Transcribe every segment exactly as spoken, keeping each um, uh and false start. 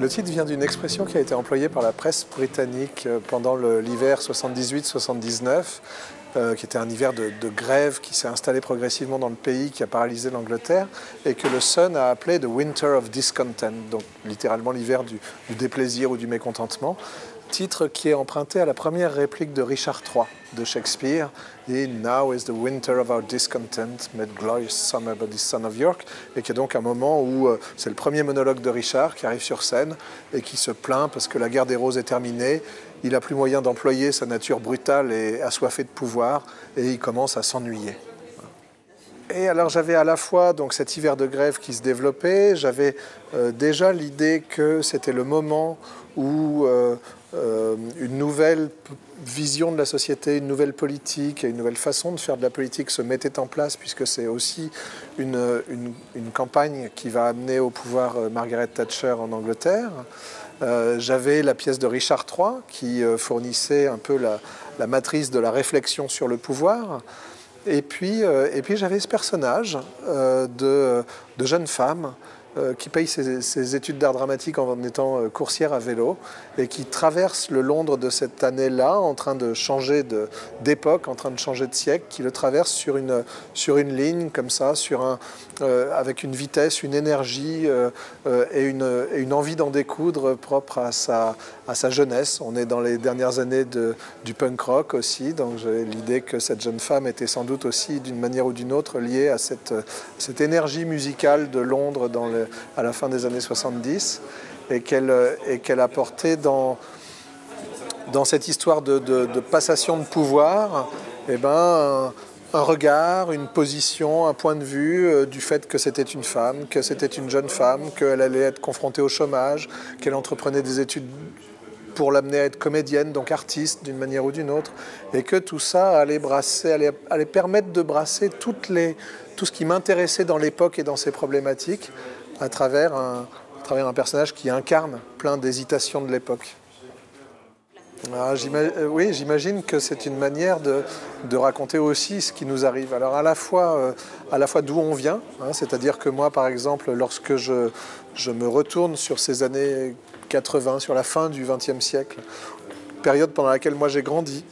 Le titre vient d'une expression qui a été employée par la presse britannique pendant l'hiver soixante-dix-huit soixante-dix-neuf, euh, qui était un hiver de, de grève qui s'est installé progressivement dans le pays, qui a paralysé l'Angleterre, et que le Sun a appelé The Winter of Discontent, donc littéralement l'hiver du, du déplaisir ou du mécontentement. Titre qui est emprunté à la première réplique de Richard trois de Shakespeare, « Now is the winter of our discontent, made glorious summer by the son of York », et qui est donc un moment où euh, c'est le premier monologue de Richard qui arrive sur scène et qui se plaint parce que la guerre des roses est terminée, il n'a plus moyen d'employer sa nature brutale et assoiffée de pouvoir, et il commence à s'ennuyer. Et alors j'avais à la fois donc, cet hiver de grève qui se développait, j'avais euh, déjà l'idée que c'était le moment où euh, euh, une nouvelle vision de la société, une nouvelle politique et une nouvelle façon de faire de la politique se mettait en place, puisque c'est aussi une, une, une campagne qui va amener au pouvoir euh, Margaret Thatcher en Angleterre. Euh, j'avais la pièce de Richard trois qui euh, fournissait un peu la, la matrice de la réflexion sur le pouvoir. Et puis, euh, et puis j'avais ce personnage euh, de, de jeune femme euh, qui paye ses, ses études d'art dramatique en étant euh, coursière à vélo et qui traverse le Londres de cette année-là en train de changer d'époque, en train de changer de siècle, qui le traverse sur une, sur une ligne comme ça, sur un, euh, avec une vitesse, une énergie euh, euh, et, une, et une envie d'en découdre propre à sa, à sa jeunesse. On est dans les dernières années de, du punk rock aussi, donc j'ai l'idée que cette jeune femme était sans doute aussi d'une manière ou d'une autre liée à cette, cette énergie musicale de Londres dans le, à la fin des années soixante-dix et qu'elle qu'elle apportait dans, dans cette histoire de, de, de passation de pouvoir, eh ben, un, un regard, une position, un point de vue euh, du fait que c'était une femme, que c'était une jeune femme, qu'elle allait être confrontée au chômage, qu'elle entreprenait des études pour l'amener à être comédienne, donc artiste d'une manière ou d'une autre, et que tout ça allait, brasser, allait, allait permettre de brasser toutes les, tout ce qui m'intéressait dans l'époque et dans ses problématiques à travers un, à travers un personnage qui incarne plein d'hésitations de l'époque. Oui, j'imagine que c'est une manière de, de raconter aussi ce qui nous arrive. Alors à la fois, euh, à la fois d'où on vient, hein, c'est-à-dire que moi par exemple, lorsque je, je me retourne sur ces années quatre-vingts, sur la fin du vingtième siècle, période pendant laquelle moi j'ai grandi,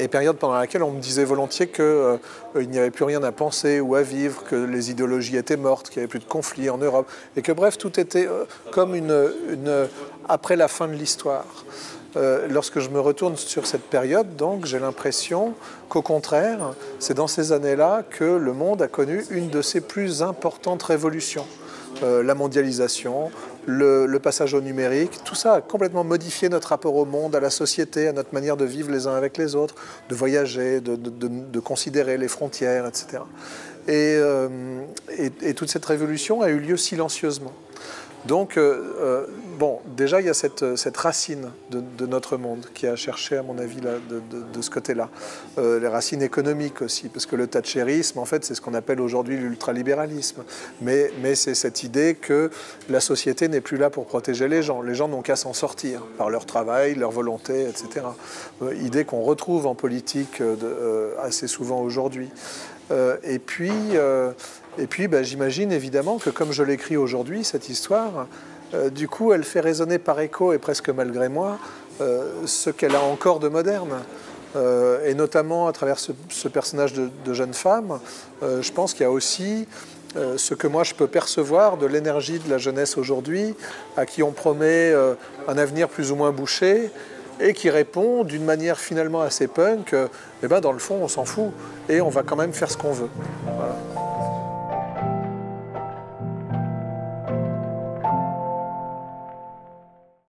et période pendant laquelle on me disait volontiers qu'il euh, n'y avait plus rien à penser ou à vivre, que les idéologies étaient mortes, qu'il n'y avait plus de conflits en Europe, et que bref, tout était euh, comme une, une, après la fin de l'histoire. Euh, lorsque je me retourne sur cette période, donc, j'ai l'impression qu'au contraire, c'est dans ces années-là que le monde a connu une de ses plus importantes révolutions. Euh, la mondialisation, le, le passage au numérique, tout ça a complètement modifié notre rapport au monde, à la société, à notre manière de vivre les uns avec les autres, de voyager, de, de, de, de considérer les frontières, et cetera. Et, euh, et, et toute cette révolution a eu lieu silencieusement. Donc, euh, bon, déjà, il y a cette, cette racine de, de notre monde qui a cherché, à mon avis, là, de, de, de ce côté-là. Euh, les racines économiques aussi, parce que le thatchérisme, en fait, c'est ce qu'on appelle aujourd'hui l'ultralibéralisme. Mais, mais c'est cette idée que la société n'est plus là pour protéger les gens. Les gens n'ont qu'à s'en sortir par leur travail, leur volonté, et cetera. Euh, idée qu'on retrouve en politique de, euh, assez souvent aujourd'hui. Euh, et puis... Euh, Et puis, ben, j'imagine évidemment que, comme je l'écris aujourd'hui, cette histoire, euh, du coup, elle fait résonner par écho, et presque malgré moi, euh, ce qu'elle a encore de moderne. Euh, et notamment à travers ce, ce personnage de, de jeune femme, euh, je pense qu'il y a aussi euh, ce que moi je peux percevoir de l'énergie de la jeunesse aujourd'hui, à qui on promet euh, un avenir plus ou moins bouché, et qui répond d'une manière finalement assez punk, euh, eh ben, dans le fond, on s'en fout, et on va quand même faire ce qu'on veut. Voilà.